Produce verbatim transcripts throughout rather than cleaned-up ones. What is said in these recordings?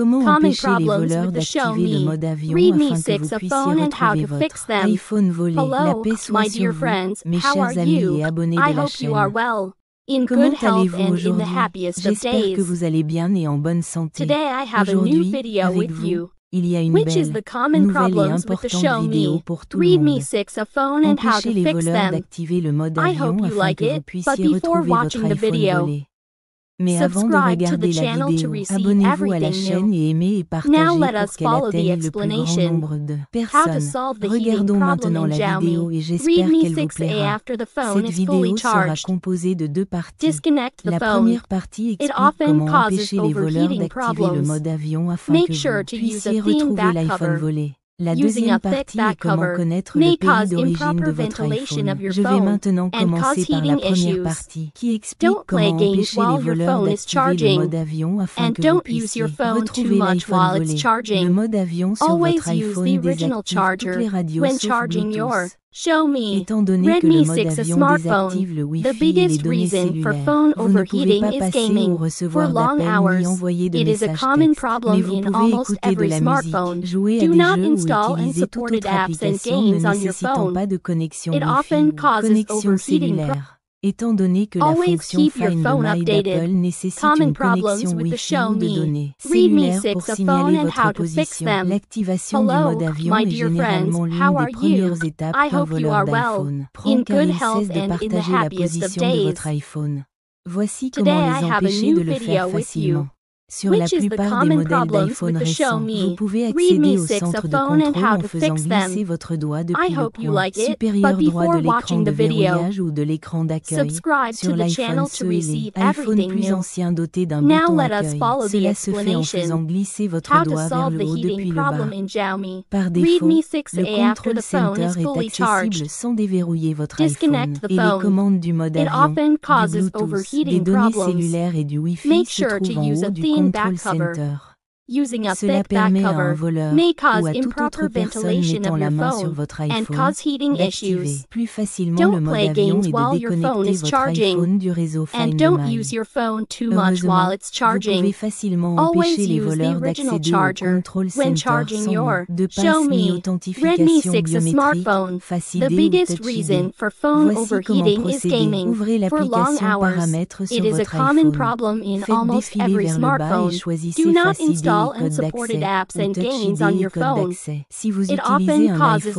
Comment empêcher les voleurs d'activer le mode avion afin que vous puissiez retrouver votre iPhone volé? La paix soit sur vous, mes chers amis et abonnés de la chaîne. Comment allez-vous aujourd'hui? J'espère que vous allez bien et en bonne santé. Aujourd'hui, avec vous, il y a une belle, nouvelle et importante vidéo pour tout le monde. Empêcher les voleurs d'activer le mode avion afin que vous puissiez retrouver votre iPhone volé. Mais avant de regarder la vidéo, abonnez-vous à la chaîne et aimez et partagez pour qu'elle atteigne le plus grand nombre de personnes. Regardons maintenant la vidéo et j'espère qu'elle vous plaira. Cette vidéo sera composée de deux parties. La première partie explique comment empêcher les voleurs d'activer le mode avion afin que vous puissiez retrouver l'iPhone volé. La deuxième partie est comment connaître le pays d'origine de votre iPhone. Je vais maintenant commencer par la première partie, qui explique comment empêcher les voleurs d'activer le mode avion afin que vous puissiez retrouver l'iPhone volé. Le mode avion sur votre iPhone désactive toutes les radios sauf Bluetooth. Étant donné que le mode avion désactive le Wi-Fi et les données cellulaires, vous ne pouvez pas passer ou recevoir d'appels ni envoyer de messages textes, mais vous pouvez écouter de la musique, jouer à des jeux ou utiliser toute autre application ne nécessitant pas de connexion Wi-Fi ou connexion cellulaire. Étant donné que la fonction Find My d'Apple nécessite une connexion Wi-Fi ou de données cellulaires pour signaler votre position, l'activation du mode avion est généralement l'une des premières étapes par voleur d'iPhone. Prends car il cesse de partager la position de votre iPhone. Voici comment les empêcher de le faire facilement. Sur la plupart des modèles d'iPhone récents, vous pouvez accéder au centre de contrôle en faisant glisser votre doigt depuis le point supérieur droit de l'écran de verrouillage ou de l'écran d'accueil sur l'iPhone ceux et les iPhones plus anciens dotés d'un bouton accueil. Cela se fait en faisant glisser votre doigt vers le haut depuis le bas. Par défaut, le Control Center est accessible sans déverrouiller votre iPhone et les commandes du mode avion, du Bluetooth, des données cellulaires et du Wi-Fi se trouvent en haut du Control Center. Cela permet à un voleur ou à toute autre personne mettant la main sur votre iPhone d'activer plus facilement le mode avion et de déconnecter votre iPhone du réseau Find My. Heureusement, vous pouvez facilement empêcher les voleurs d'accéder au Control Center sans de passe ni authentification biométrique, Face I D ou Touch I D. Voici comment procéder. Ouvrez l'application Paramètres sur votre iPhone. Faites défiler vers le bas et choisissez Face I D. And supported apps and games on your phone. Si vous utilisez un iPhone six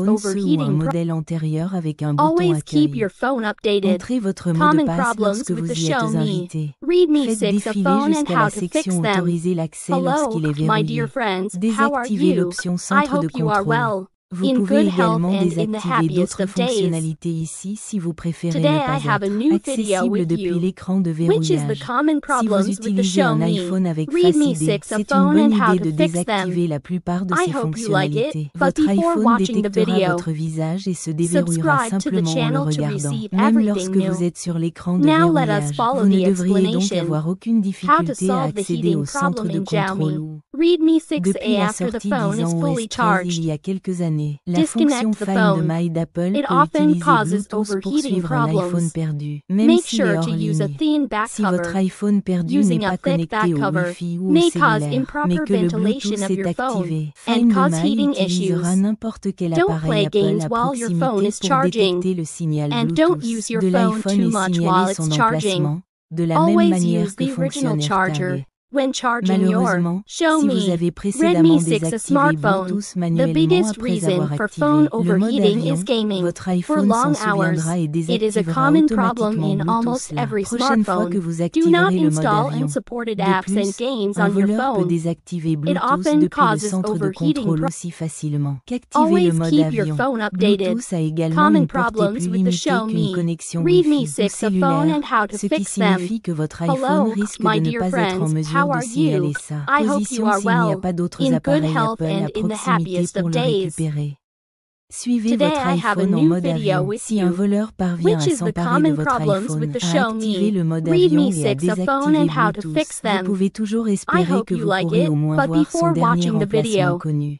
ou un modèle antérieur avec un bouton accueil, entrez votre mot de passe lorsque vous y êtes invité. Faites défiler jusqu'à la section Autoriser l'accès lorsqu'il est verrouillé. Désactivez l'option Centre de contrôle. Vous pouvez également désactiver d'autres fonctionnalités ici si vous préférez ne pas être accessible depuis l'écran de verrouillage. Si vous utilisez un iPhone avec Face I D, c'est une bonne idée de désactiver la plupart de ces fonctionnalités. Votre iPhone détectera votre visage et se déverrouillera simplement en le regardant. Même lorsque vous êtes sur l'écran de verrouillage, vous ne devriez donc avoir aucune difficulté à accéder au centre de contrôle. Depuis la sortie dix ans O S treize il y a quelques années, la fonction Find My d'Apple peut utiliser Bluetooth pour suivre un iPhone perdu, même s'il est hors ligne. Si votre iPhone perdu n'est pas connecté au Wi-Fi ou au cellulaire, mais que le Bluetooth est activé, Find My utilisera n'importe quel appareil Apple à proximité pour détecter le signal Bluetooth de l'iPhone et signaler son emplacement, de la même manière que fonctionnaire Target. Malheureusement, si vous avez précédemment désactivé Bluetooth manuellement après avoir activé le mode avion, votre iPhone s'en souviendra et désactivera automatiquement Bluetooth la prochaine fois que vous activerez le mode avion. De plus, un voleur peut désactiver Bluetooth depuis le centre de contrôle aussi facilement qu'activer le mode avion. Bluetooth a également une portée plus limitée qu'une connexion Wi-Fi ou cellulaire, ce qui signifie que votre iPhone risque de ne pas être en mesure de signaler sa position s'il n'y a pas d'autres appareils Apple à proximité pour le récupérer. Suivez votre iPhone en mode avion. Si un voleur parvient à s'emparer de votre iPhone, à activer le mode avion et à désactiver Bluetooth, vous pouvez toujours espérer que vous pourrez au moins voir son dernier emplacement connu.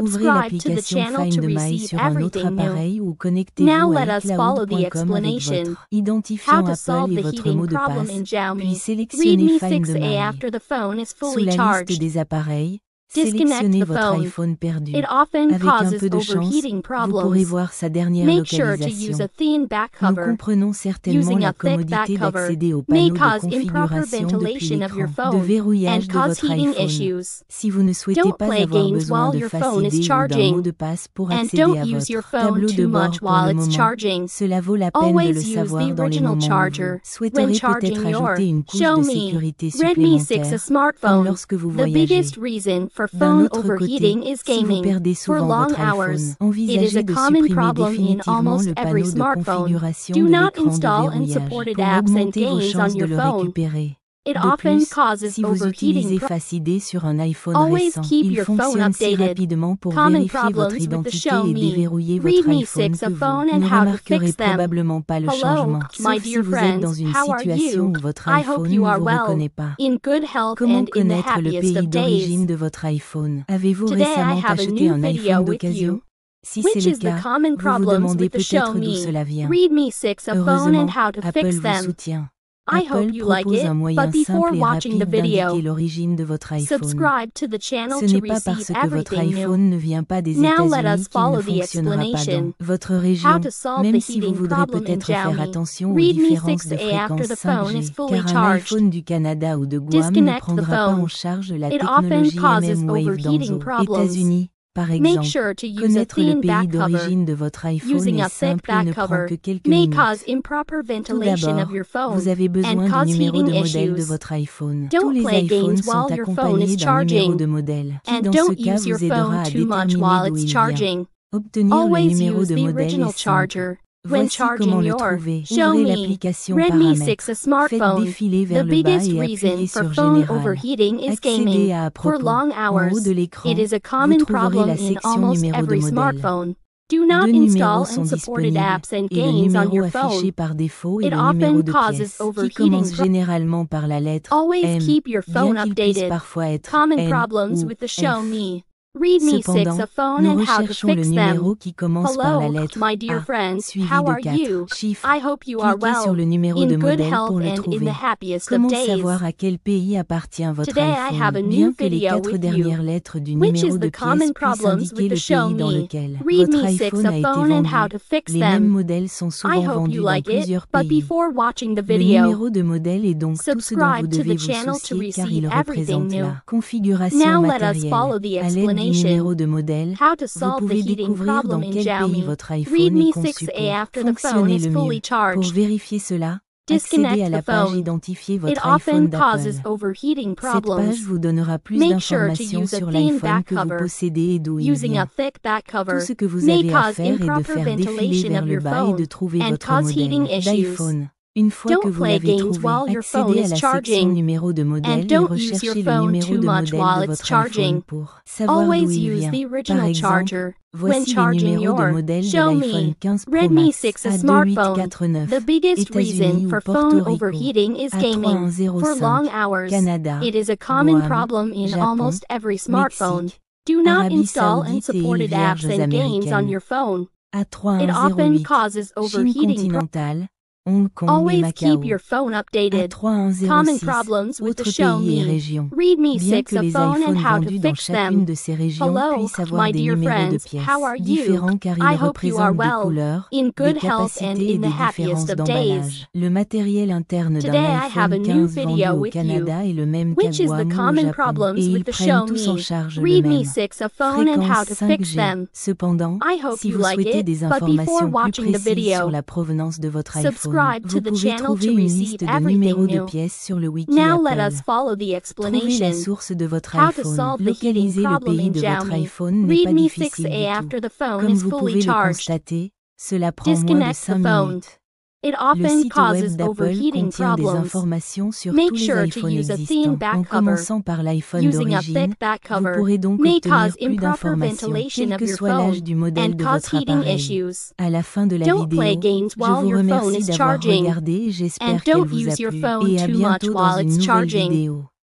Ouvrez l'application Find My sur un autre appareil ou connectez-vous à i cloud point com avec votre identifiant Apple et votre mot de passe, puis sélectionnez Find My. Sous la liste des appareils, sélectionnez votre iPhone perdu. Avec un peu de chance, vous pourrez voir sa dernière localisation. Nous comprenons certainement la commodité d'accéder au panneau de configuration depuis l'écran, de verrouillage de votre iPhone. Si vous ne souhaitez pas avoir besoin de Face I D ou d'un mot de passe pour accéder à votre tableau de bord pour le moment, cela vaut la peine de le savoir dans les moments où vous souhaiterez peut-être ajouter une couche de sécurité supplémentaire, comme lorsque vous voyagez. D'un autre côté, si vous perdez souvent votre iPhone, envisagez de supprimer définitivement le panneau de configuration de l'écran de verrouillage pour augmenter vos chances de le récupérer. De plus, si vous utilisez Face I D sur un iPhone récent, il fonctionne si rapidement pour vérifier votre identité et déverrouiller votre iPhone que vous ne remarquerez probablement pas le changement, sauf si vous êtes dans une situation où votre iPhone ne vous reconnaît pas. Comment connaître le pays d'origine de votre iPhone? Avez-vous récemment acheté un iPhone d'occasion? Si c'est le cas, vous vous demandez peut-être d'où cela vient. Heureusement, Apple vous soutient. Apple propose un moyen simple et rapide d'indiquer l'origine de votre iPhone. Ce n'est pas parce que votre iPhone ne vient pas des États-Unis qu'il ne fonctionnera pas dans votre région, même si vous voudrez peut-être faire attention aux différences de fréquence cinq G, car un iPhone du Canada ou de Guam ne prendra pas en charge la technologie M M wave dans les États-Unis. Par exemple, connaître le pays d'origine de votre iPhone est simple et ne prend que quelques minutes. Tout d'abord, vous avez besoin du numéro de modèle de votre iPhone. Tous les iPhones sont accompagnés d'un numéro de modèle, qui dans ce cas vous aidera à déterminer d'où il vient. Obtenir le numéro de modèle est simple. Voici comment le trouver. Ouvrez l'application Paramètres. Faites défiler vers le bas et appuyez sur Général. Accédez à À propos. En haut de l'écran, vous trouverez la section Numéro de modèle. Deux numéros sont disponibles et le numéro affiché par défaut est le numéro de pièce, qui commence généralement par la lettre M, bien qu'il puisse parfois être N ou F. Cependant, nous recherchons le numéro qui commence par la lettre A, suivi de quatre chiffres. Cliquez sur le numéro de modèle pour le trouver. Comment savoir à quel pays appartient votre iPhone? Bien que les quatre dernières lettres du numéro de pièce puissent indiquer le pays dans lequel votre iPhone a été vendu, les mêmes modèles sont souvent vendus dans plusieurs pays. Le numéro de modèle est donc tout ce dont vous devez vous soucier car il représente la configuration matérielle. À l'aide du numéro de modèle, vous pouvez découvrir dans quel pays votre iPhone est conçu pour fonctionner le mieux. Pour vérifier cela, accédez à la page Identifier votre iPhone d'Apple. Cette page vous donnera plus d'informations sur l'iPhone que vous possédez et d'où il vient. Tout ce que vous avez à faire est de faire défiler vers le bas et de trouver votre modèle d'iPhone. Une fois que vous l'avez trouvé, accédez à la section Numéro de modèle et recherchez le numéro de modèle de votre iPhone pour savoir d'où il vient. Par exemple, voici les numéros de modèle de l'iPhone quinze Pro Max A deux huit quatre neuf, États-Unis ou Porto Rico, A trois un zéro cinq, Canada, Guam, Japon, Mexique, Arabie Saoudite et îles Vierges américaines, A trois un zéro huit, Chine continentale, Hong Kong et Macao, A trois un zéro six, autres pays et régions. Bien que les iPhones vendus dans chacune de ces régions puissent avoir des numéros de pièces différents car ils représentent des couleurs, des capacités et des différences d'emballage. Le matériel interne d'un iPhone quinze vendu au Canada est le même qu'à Guam ou au Japon, et ils prennent tous en charge le même. Fréquence cinq G. Cependant, si vous souhaitez des informations plus précises sur la provenance de votre iPhone, vous pouvez trouver une liste de numéros de pièces sur le wiki Apple. Trouvez la source de votre iPhone. Localiser le pays de votre iPhone n'est pas difficile du tout. Comme vous pouvez le constater, cela prend moins de cinq minutes. Le site web d'Apple contient des informations sur tous les iPhones existants, en commençant par l'iPhone d'origine. Vous pourrez donc obtenir plus d'informations, quel que soit l'âge du modèle de votre appareil. À la fin de la vidéo, je vous remercie d'avoir regardé et j'espère qu'elle vous a plu, et à bientôt dans une nouvelle vidéo.